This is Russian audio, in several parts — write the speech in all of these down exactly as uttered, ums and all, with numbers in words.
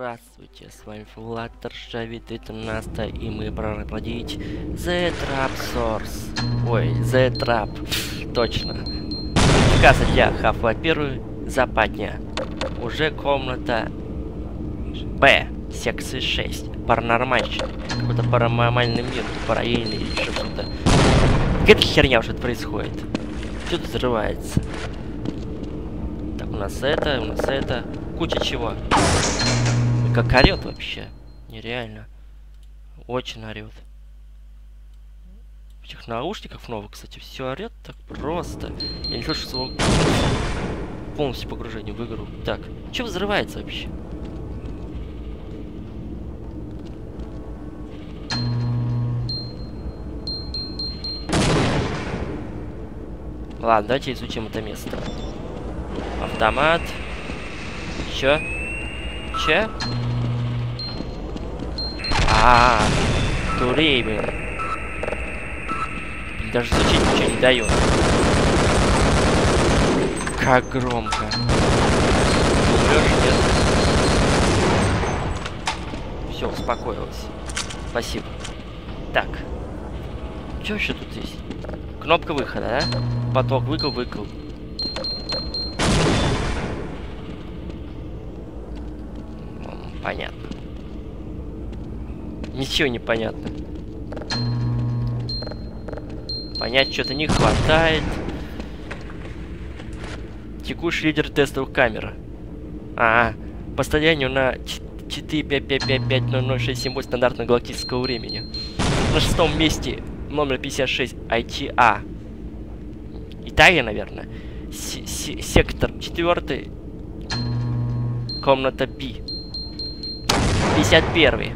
Здравствуйте, с вами Fluttershy девятнадцать, и мы проходить The Trap Source. Ой, The Trap, точно. Приказы для Half-Life один, Западня. Уже комната Б, секции шесть, паранормальщина. Какой-то паранормальный мир, параллельный или что-то. Какая-то херня уже происходит. Что-то взрывается. Так, у нас это, у нас это. Куча чего. Как орёт вообще. Нереально. Очень орёт. В этих наушниках новых, кстати, все орёт так просто. Я не слышу своего полностью погружения в игру. Так, что взрывается вообще? Ладно, давайте изучим это место. Автомат. Че? Че? А, турель. Даже звучит ничего не дает. Как громко. Все, успокоилось. Спасибо. Так. Че еще тут есть? Кнопка выхода, да? Поток выкл, выкл. Понятно. Ничего не понятно. Понять что-то не хватает. Текущий лидер тестовых камер. А, -а. По состоянию на четыре пять пять пять пять ноль ноль шесть семь восемь стандартного галактического времени. На шестом месте номер пятьдесят шесть ай ти эй. Италия, наверное. С сектор четвертый. Комната B. пятьдесят первый.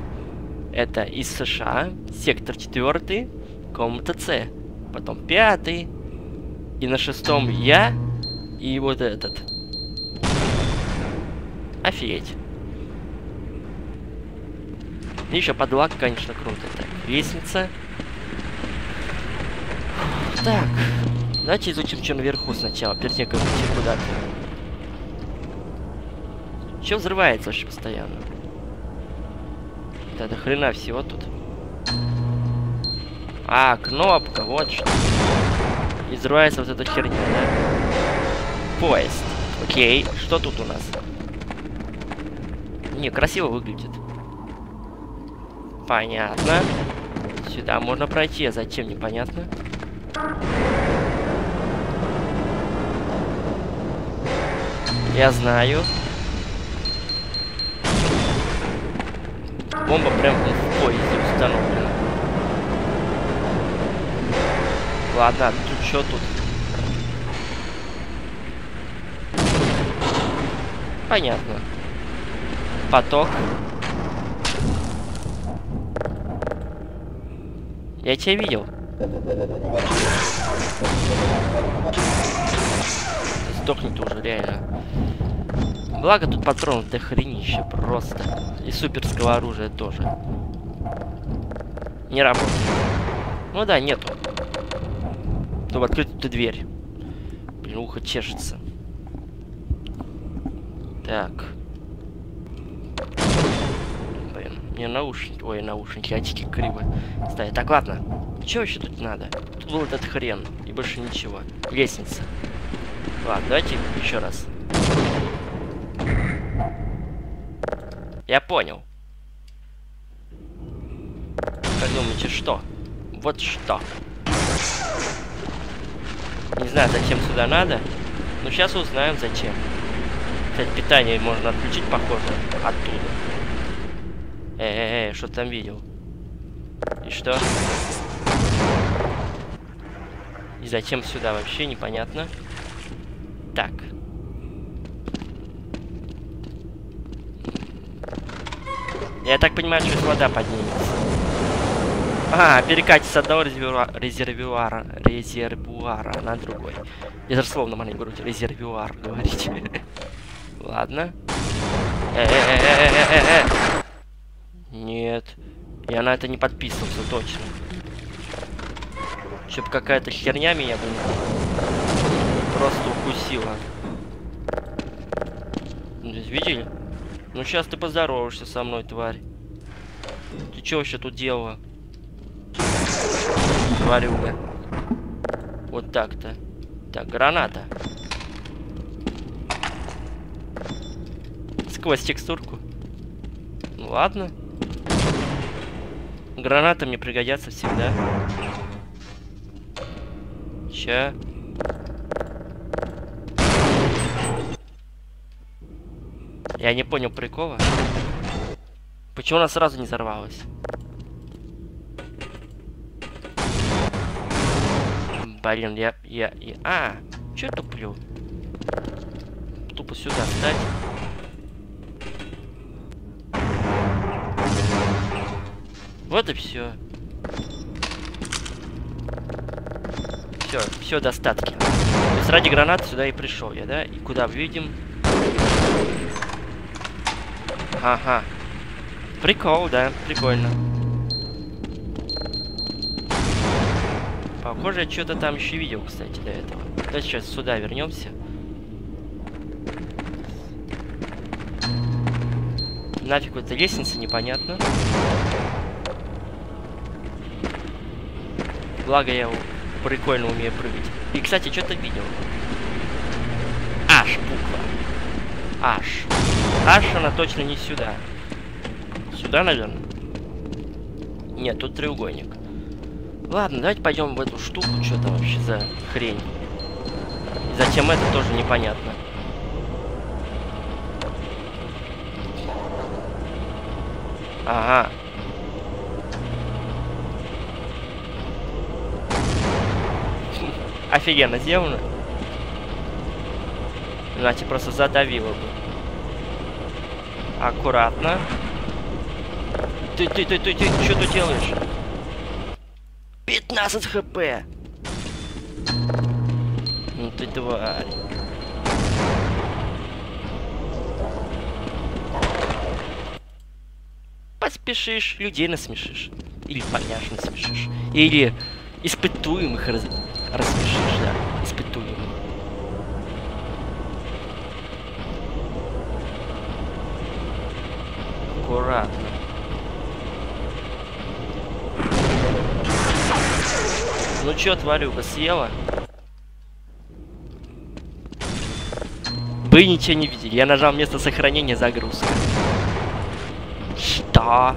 Это из США. Сектор четвертый. Комната С. Потом пятый. И на шестом я. И вот этот. Офигеть. И еще подлак, конечно, круто. Так, лестница. Так. Давайте изучим, что наверху сначала. Перед тем, как идти куда-то. Че взрывается вообще постоянно? Да до хрена всего тут. А, кнопка, вот что. И взрывается вот эта херня, да? Поезд. Окей, что тут у нас? Не, красиво выглядит. Понятно. Сюда можно пройти, а зачем, непонятно. Я знаю. Бомба прям в поезде установлена. Ладно, тут что тут? Понятно. Поток. Я тебя видел. Сдохнет уже, реально. Благо тут патронов до хренища просто. И суперского оружия тоже. Не работает. Ну да, нету. Чтобы открыть эту дверь. Блин, ухо чешется. Так. Блин, мне наушники... Ой, наушники, очки криво ставят. Так, ладно. Чего вообще тут надо? Тут был этот хрен. И больше ничего. Лестница. Ладно, давайте еще раз. Я понял. Как думаете, что? Вот что. Не знаю, зачем сюда надо. Но сейчас узнаем, зачем. Кстати, питание можно отключить, похоже, оттуда. Эй, -э -э, что ты там видел? И что? И зачем сюда вообще, непонятно. Так. Я так понимаю, что вода поднимется. А, перекатить с одного резервуара, резервуара, резервуара на другой. Я даже словно могу говорить, резервуар говорить. Ладно. Нет. Я на это не подписывался, точно. Чтоб какая-то херня меня, блин, просто укусила. Здесь видели? Ну сейчас ты поздороваешься со мной, тварь. Ты чё вообще тут делала? Тварюга. Вот так-то. Так, граната. Сквозь текстурку. Ну ладно. Граната мне пригодятся всегда. Ща. Я не понял прикола. Почему она сразу не взорвалась? Блин, я... я... я... А! Чё я туплю? Тупо сюда встать. Вот и все. Все, все достатки. То есть ради гранат сюда и пришел я, да? И куда видим? Ага. Прикол, да, прикольно. Похоже, я что-то там еще видел, кстати, до этого. Давайте сейчас сюда вернемся. Нафиг вот эта лестница, непонятно. Благо я прикольно умею прыгать. И, кстати, что-то видел. Аж буква. Аж. Аж она точно не сюда. Сюда, наверное. Нет, тут треугольник. Ладно, давайте пойдем в эту штуку. Что там вообще за хрень? И затем это тоже непонятно. Ага. Офигенно сделано. Иначе просто задавило бы. Аккуратно. Ты, ты, ты, ты, ты, что ты делаешь? пятнадцать хп. Ну ты тварь. Поспешишь, людей насмешишь. Или поняшь насмешишь. Или испытуемых раз... рассмешишь, да. Испытуемых. Аккуратно. Ну чё, тварюга, съела? Вы ничего не видели. Я нажал вместо сохранения загрузка. Что?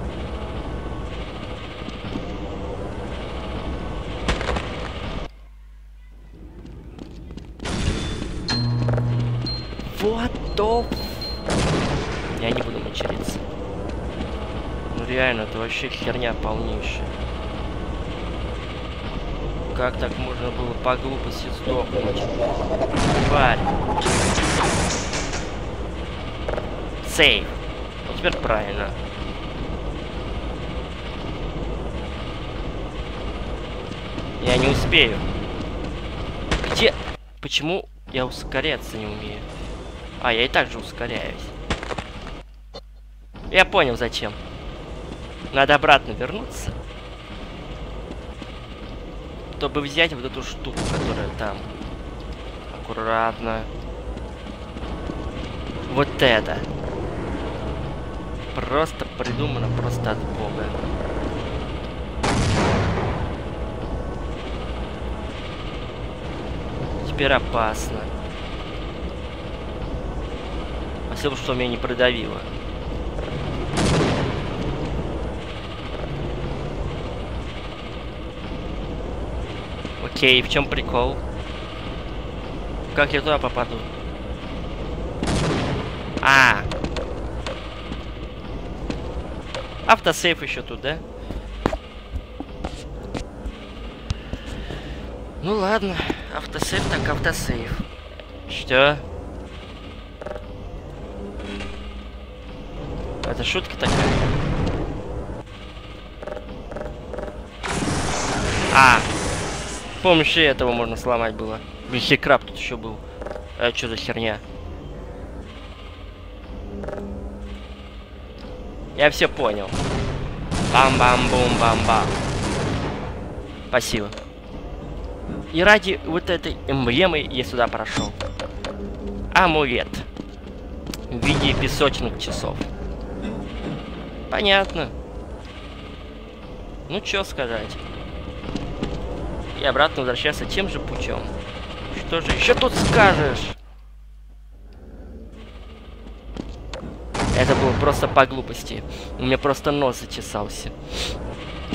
What the... Я не буду мочериться. Ну реально, это вообще херня полнейшая. Как так можно было по глупости сдохнуть? Тварь. Сейв. Вот теперь правильно. Я не успею. Где? Почему я ускоряться не умею? А, я и так же ускоряюсь. Я понял, зачем. Надо обратно вернуться. Чтобы взять вот эту штуку, которая там. Аккуратно. Вот это. Просто придумано, просто от бога. Теперь опасно. Особенно, что меня не продавило. Окей, в чем прикол? Как я туда попаду? А! Автосейф еще тут, да? Ну ладно, автосейф так автосейф. Что? Это шутка такая? А! С помощью этого можно сломать было. Блин, хикраб тут еще был. А что за херня? Я все понял. Бам-бам-бум-бам-бам. Спасибо. И ради вот этой эмблемы я сюда прошел. Амулет. в виде песочных часов. Понятно. Ну, чё сказать. И обратно возвращаться тем же путем. Что же еще тут скажешь? Это было просто по глупости. У меня просто нос зачесался.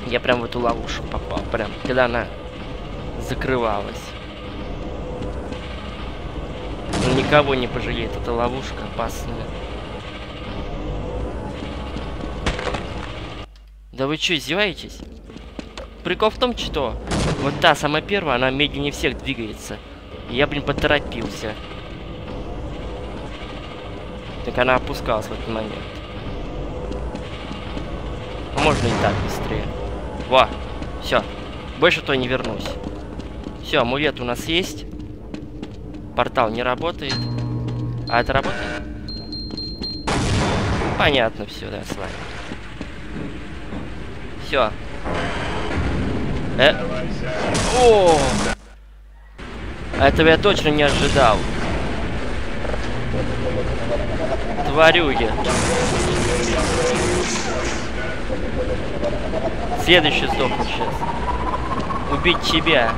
Я прям в эту ловушку попал. Прям, когда она закрывалась. Но никого не пожалеет. Эта ловушка опасная. Да вы чё, издеваетесь? Прикол в том, что вот та самая первая, она медленнее всех двигается. И я, блин, поторопился. Так она опускалась в этот момент. Можно и так быстрее. Во, все. Больше то не вернусь. Все, амулет у нас есть. Портал не работает. А это работает? Понятно, все, да, с вами. Все. Э? О! Этого я точно не ожидал. Тварюги. Следующий сдохнет сейчас. Убить тебя.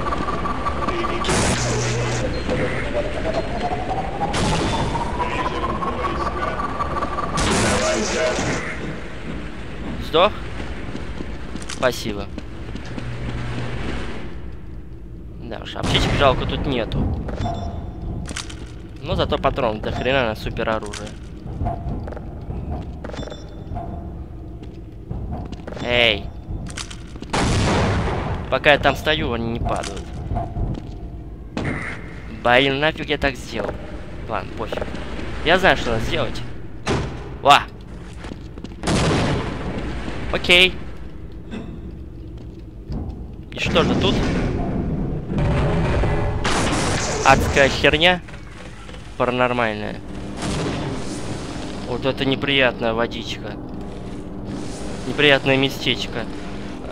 Сдох? Спасибо. Да уж, аптечек жалко тут нету. Но зато патрон до хрена на супер оружие. Эй! Пока я там стою, они не падают. Блин, нафиг я так сделал. Ладно, пофиг. Я знаю, что надо сделать. Ва! Окей. И что же тут? Адская херня. Паранормальная. Вот это неприятная водичка. Неприятное местечко.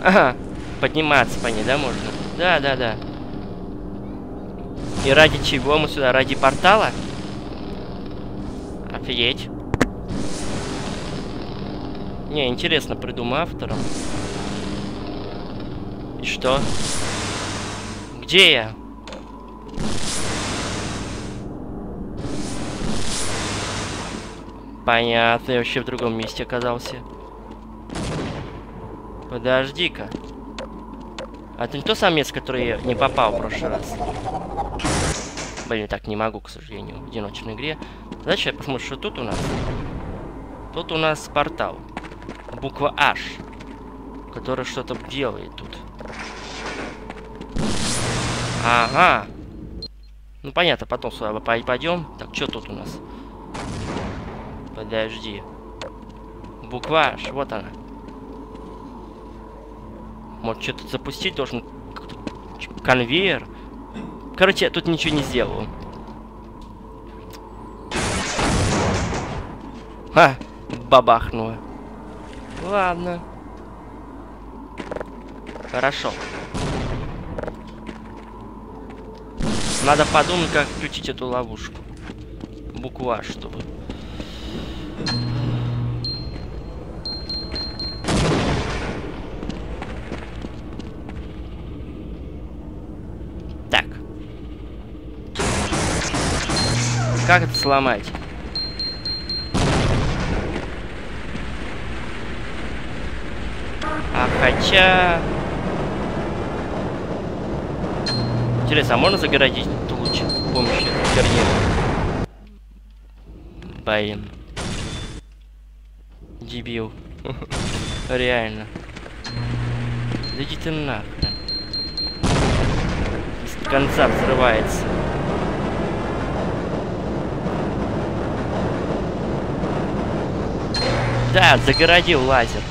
Ага. Подниматься по ней, да, можно? Да, да, да. И ради чего мы сюда? Ради портала? Офигеть. Не, интересно, придумал автором. И что? Где я? Понятно, я вообще в другом месте оказался. Подожди-ка. А ты не то самец, который я не попал в прошлый раз? Блин, так не могу, к сожалению, в одиночной игре. Значит, я посмотрю, что тут у нас. Тут у нас портал. Буква H. Которая что-то делает тут. Ага. Ну, понятно, потом сюда пойдем. Так, что тут у нас? Подожди. Буква H, вот она. Может, что-то запустить должен. Конвейер. Короче, я тут ничего не сделал. Ха, бабахнуло. Ладно. Хорошо. Надо подумать, как включить эту ловушку. Буква, чтобы... Так. Как это сломать? А хотя... Интересно, а можно загородить лучше с помощью карьера? Блин. Дебил. Реально. Да иди ты нахрен. С конца взрывается. Да, загородил лазер.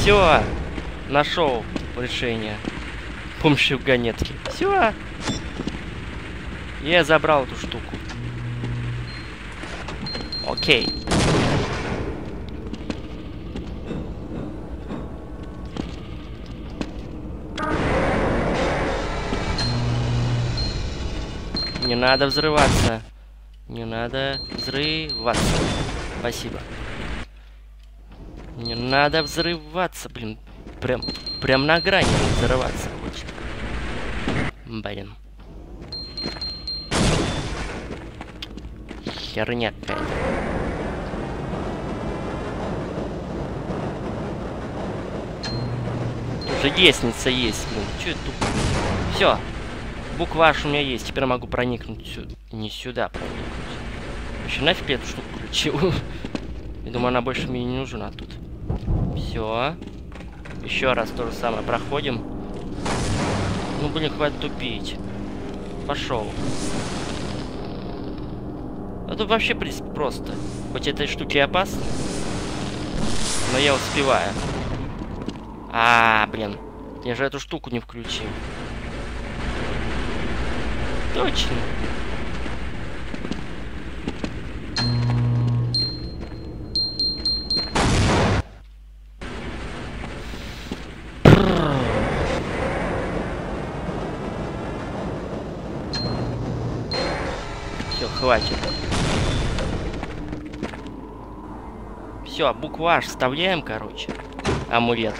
Все. Нашел решение. С помощью вагонетки. Все. Я забрал эту штуку. Окей. Не надо взрываться. Не надо взрываться. Спасибо. Не надо взрываться, блин. Прям, прям на грани взрываться хочет. Блин. Херня какая-то. Уже лестница есть, блин. Чё это тупо? Всё. Букваж у меня есть. Теперь могу проникнуть сюда. Не сюда проникнуть. Вообще нафиг я эту штуку включил. Я думаю, она больше мне не нужна тут. Все. Еще раз то же самое проходим. Ну, блин, хватит тупить. Пошел. А тут вообще, в принципе, просто. Хоть этой штуки и опасно, но я успеваю. А, блин. Я же эту штуку не включил. Точно. Все, хватит. Все, букваж вставляем, короче, амулет.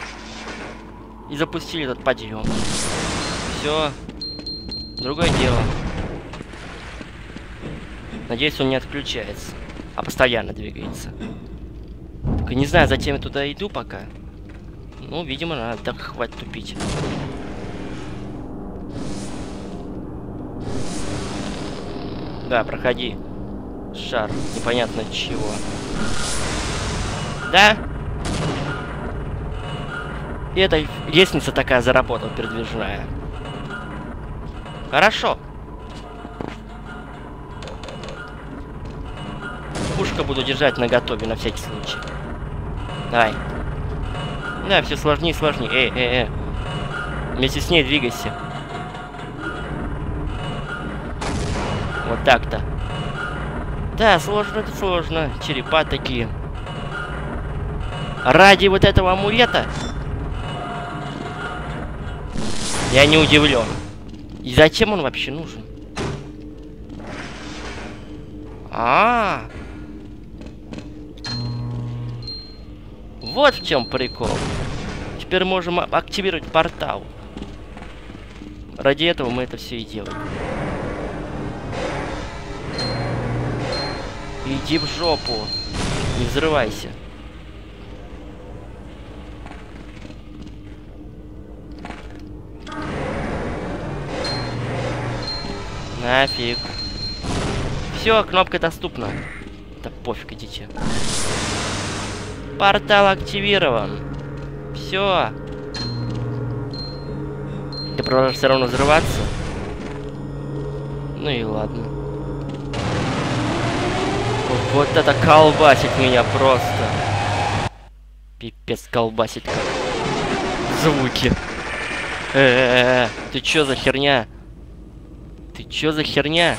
И запустили этот подъем. Все. Другое дело. Надеюсь, он не отключается, а постоянно двигается. Только не знаю, зачем я туда иду пока. Ну, видимо, надо. Так, хватит тупить. Да, проходи. Шар. Непонятно чего. Да? И эта лестница такая заработала, передвижная. Хорошо. Пушка буду держать наготове на всякий случай. Давай. Да, все сложнее и сложнее. Эй, эй, эй. Вместе с ней двигайся. Вот так-то. Да, сложно, это сложно. Черепа такие. Ради вот этого амулета я не удивлен. И зачем он вообще нужен? А, -а, -а. Вот в чем прикол. Теперь можем активировать портал. Ради этого мы это все и делаем. Иди в жопу. Не взрывайся. Нафиг. Все, кнопка доступна. Да пофиг, идите. Портал активирован. Все. Ты продолжаешь все равно взрываться. Ну и ладно. Вот это колбасит меня просто. Пипец, колбасит как. Звуки. Э-э-э. Ты чё за херня? Ты чё за херня?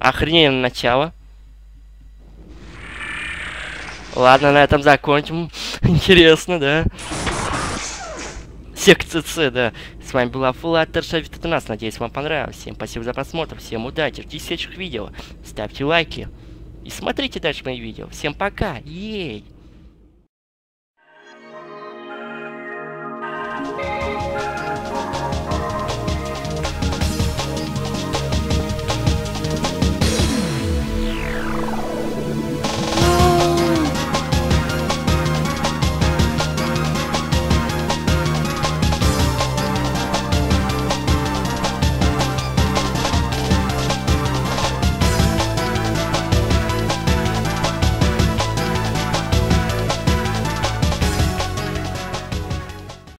Охрененно начало. Ладно, на этом закончим. Интересно, да? Секция С, да. С вами была Fluttershy. Это нас. Надеюсь, вам понравилось. Всем спасибо за просмотр. Всем удачи. Ждите следующих видео. Ставьте лайки. И смотрите дальше мои видео. Всем пока. Ей.